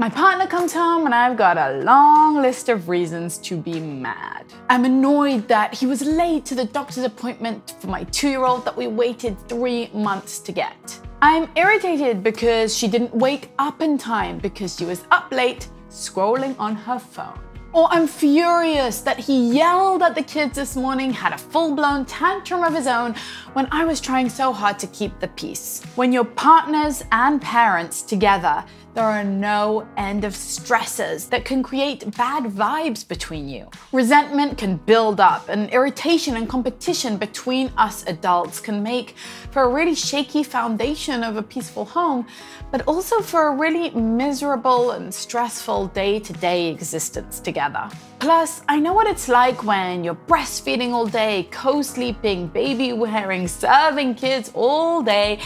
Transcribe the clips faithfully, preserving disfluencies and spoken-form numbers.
My partner comes home and I've got a long list of reasons to be mad. I'm annoyed that he was late to the doctor's appointment for my two-year-old that we waited three months to get. I'm irritated because she didn't wake up in time because she was up late scrolling on her phone. Or I'm furious that he yelled at the kids this morning, had a full-blown tantrum of his own when I was trying so hard to keep the peace. When you're partners and parents together, there are no end of stresses that can create bad vibes between you. Resentment can build up, and irritation and competition between us adults can make for a really shaky foundation of a peaceful home, but also for a really miserable and stressful day-to-day existence together. Plus, I know what it's like when you're breastfeeding all day, co-sleeping, baby wearing, serving kids all day,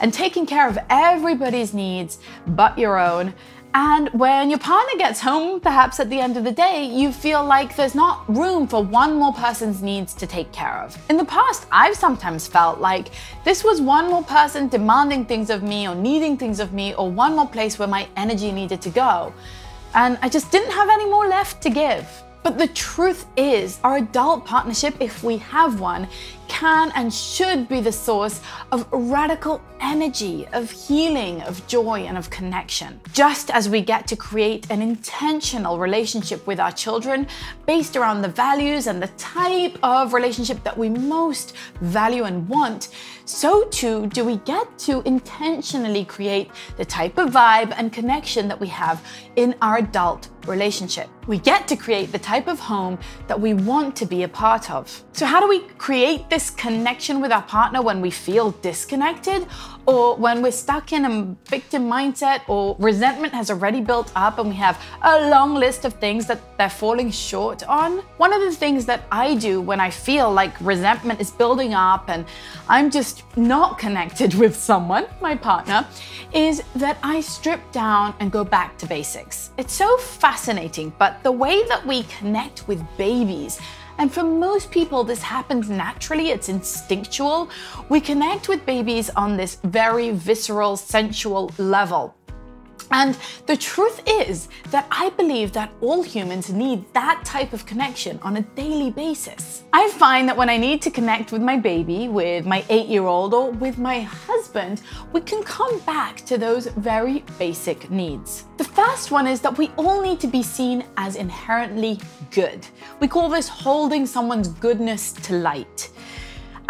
and taking care of everybody's needs but your own, and when your partner gets home, perhaps at the end of the day, you feel like there's not room for one more person's needs to take care of. In the past, I've sometimes felt like this was one more person demanding things of me or needing things of me or one more place where my energy needed to go, and I just didn't have any more left to give. But the truth is, our adult partnership, if we have one, can and should be the source of radical energy, of healing, of joy, and of connection. Just as we get to create an intentional relationship with our children based around the values and the type of relationship that we most value and want, so too do we get to intentionally create the type of vibe and connection that we have in our adult relationship. We get to create the type of home that we want to be a part of. So how do we create this connection with our partner when we feel disconnected, or when we're stuck in a victim mindset, or resentment has already built up and we have a long list of things that they're falling short on? One of the things that I do when I feel like resentment is building up and I'm just not connected with someone, my partner, is that I strip down and go back to basics. It's so fascinating, but the way that we connect with babies, and for most people, this happens naturally, it's instinctual. We connect with babies on this very visceral, sensual level. And the truth is that I believe that all humans need that type of connection on a daily basis. I find that when I need to connect with my baby, with my eight-year-old, or with my husband, we can come back to those very basic needs. The first one is that we all need to be seen as inherently good. We call this holding someone's goodness to light.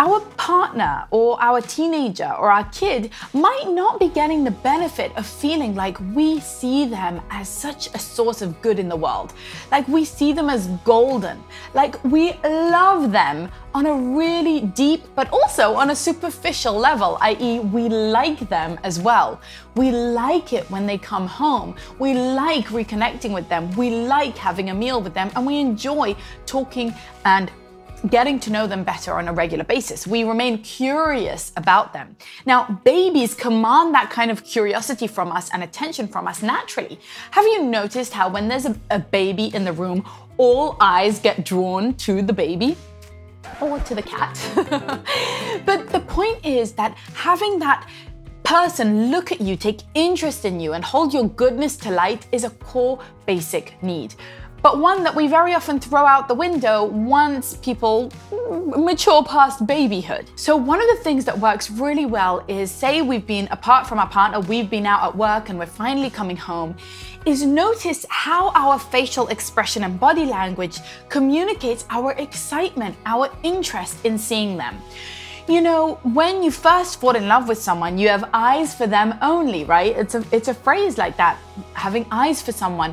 Our partner or our teenager or our kid might not be getting the benefit of feeling like we see them as such a source of good in the world, like we see them as golden, like we love them on a really deep, but also on a superficial level, that is we like them as well. We like it when they come home. We like reconnecting with them. We like having a meal with them, and we enjoy talking and getting to know them better on a regular basis. We remain curious about them. Now, babies command that kind of curiosity from us and attention from us naturally. Have you noticed how when there's a, a baby in the room, all eyes get drawn to the baby? Or to the cat? But the point is that having that person look at you, take interest in you, and hold your goodness to light is a core basic need. But one that we very often throw out the window once people mature past babyhood. So one of the things that works really well is, say we've been apart from our partner, we've been out at work and we're finally coming home, is notice how our facial expression and body language communicates our excitement, our interest in seeing them. You know, when you first fall in love with someone, you have eyes for them only, right? It's a, it's a phrase like that, having eyes for someone.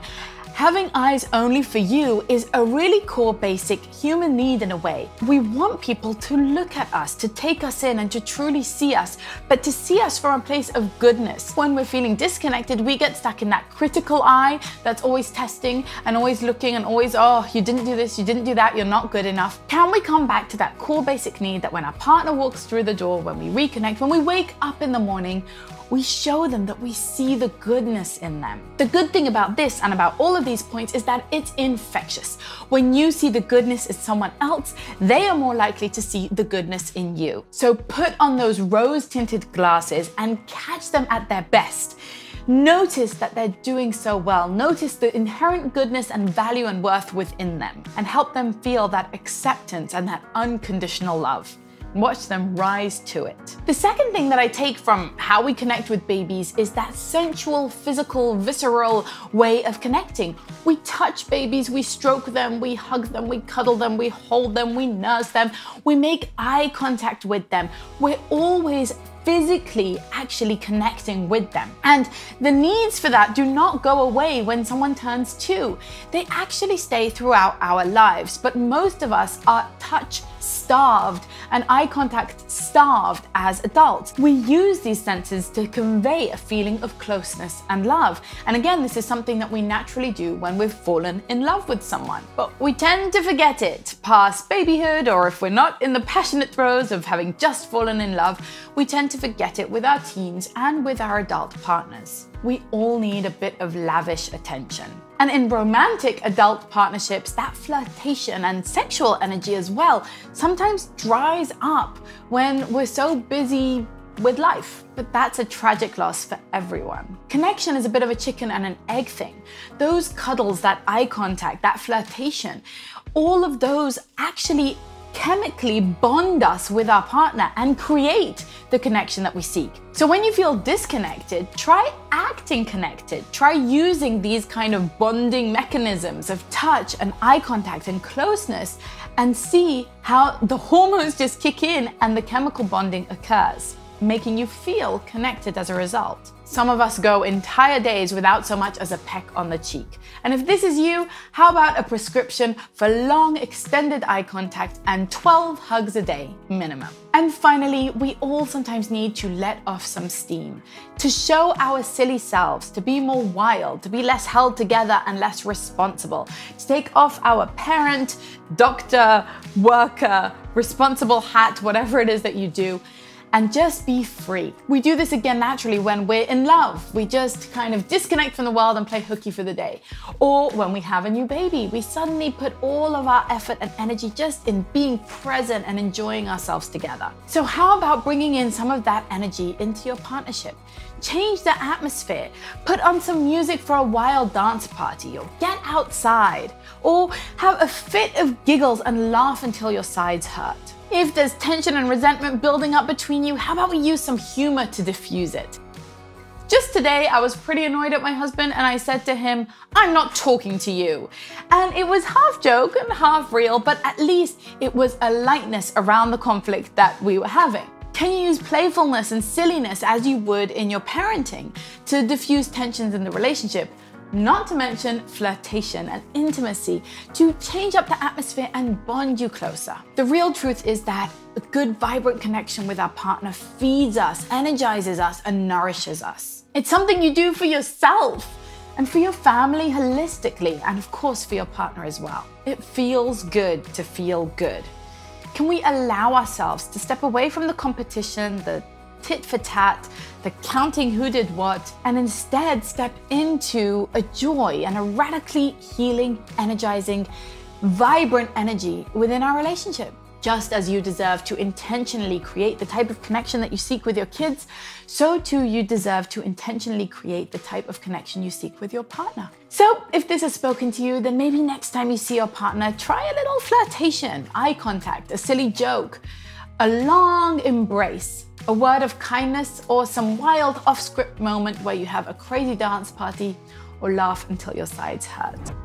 Having eyes only for you is a really core basic human need in a way. We want people to look at us, to take us in and to truly see us, but to see us from a place of goodness. When we're feeling disconnected, we get stuck in that critical eye that's always testing and always looking and always, oh, you didn't do this, you didn't do that, you're not good enough. Can we come back to that core basic need that when our partner walks through the door, when we reconnect, when we wake up in the morning, we show them that we see the goodness in them. The good thing about this and about all of these points is that it's infectious. When you see the goodness in someone else, they are more likely to see the goodness in you. So put on those rose-tinted glasses and catch them at their best. Notice that they're doing so well. Notice the inherent goodness and value and worth within them, and help them feel that acceptance and that unconditional love. Watch them rise to it. The second thing that I take from how we connect with babies is that sensual, physical, visceral way of connecting. We touch babies, we stroke them, we hug them, we cuddle them, we hold them, we nurse them, we make eye contact with them. We're always physically actually connecting with them. And the needs for that do not go away when someone turns two. They actually stay throughout our lives, but most of us are touch starved and eye contact starved as adults. We use these senses to convey a feeling of closeness and love. And again, this is something that we naturally do when we've fallen in love with someone. But we tend to forget it past babyhood, or if we're not in the passionate throes of having just fallen in love, we tend to forget it with our teens and with our adult partners. We all need a bit of lavish attention. And in romantic adult partnerships, that flirtation and sexual energy as well sometimes dries up when we're so busy with life. But that's a tragic loss for everyone. Connection is a bit of a chicken and an egg thing. Those cuddles, that eye contact, that flirtation, all of those actually chemically bond us with our partner and create the connection that we seek. So when you feel disconnected, try acting connected. Try using these kind of bonding mechanisms of touch and eye contact and closeness, and see how the hormones just kick in and the chemical bonding occurs, making you feel connected as a result. Some of us go entire days without so much as a peck on the cheek. And if this is you, how about a prescription for long extended eye contact and twelve hugs a day minimum? And finally, we all sometimes need to let off some steam, to show our silly selves, to be more wild, to be less held together and less responsible, to take off our parent, doctor, worker, responsible hat, whatever it is that you do, and just be free. We do this again naturally when we're in love. We just kind of disconnect from the world and play hooky for the day. Or when we have a new baby, we suddenly put all of our effort and energy just in being present and enjoying ourselves together. So how about bringing in some of that energy into your partnership? Change the atmosphere. Put on some music for a wild dance party, or get outside, or have a fit of giggles and laugh until your sides hurt. If there's tension and resentment building up between you, how about we use some humor to diffuse it? Just today, I was pretty annoyed at my husband and I said to him, "I'm not talking to you." And it was half joke and half real, but at least it was a lightness around the conflict that we were having. Can you use playfulness and silliness as you would in your parenting to diffuse tensions in the relationship? Not to mention flirtation and intimacy to change up the atmosphere and bond you closer. The real truth is that a good, vibrant connection with our partner feeds us, energizes us, and nourishes us. It's something you do for yourself and for your family holistically, and of course for your partner as well. It feels good to feel good. Can we allow ourselves to step away from the competition, the tit for tat, the counting who did what, and instead step into a joy and a radically healing, energizing, vibrant energy within our relationship? Just as you deserve to intentionally create the type of connection that you seek with your kids, so too you deserve to intentionally create the type of connection you seek with your partner. So if this has spoken to you, then maybe next time you see your partner, try a little flirtation, eye contact, a silly joke, a long embrace, a word of kindness, or some wild off-script moment where you have a crazy dance party or laugh until your sides hurt.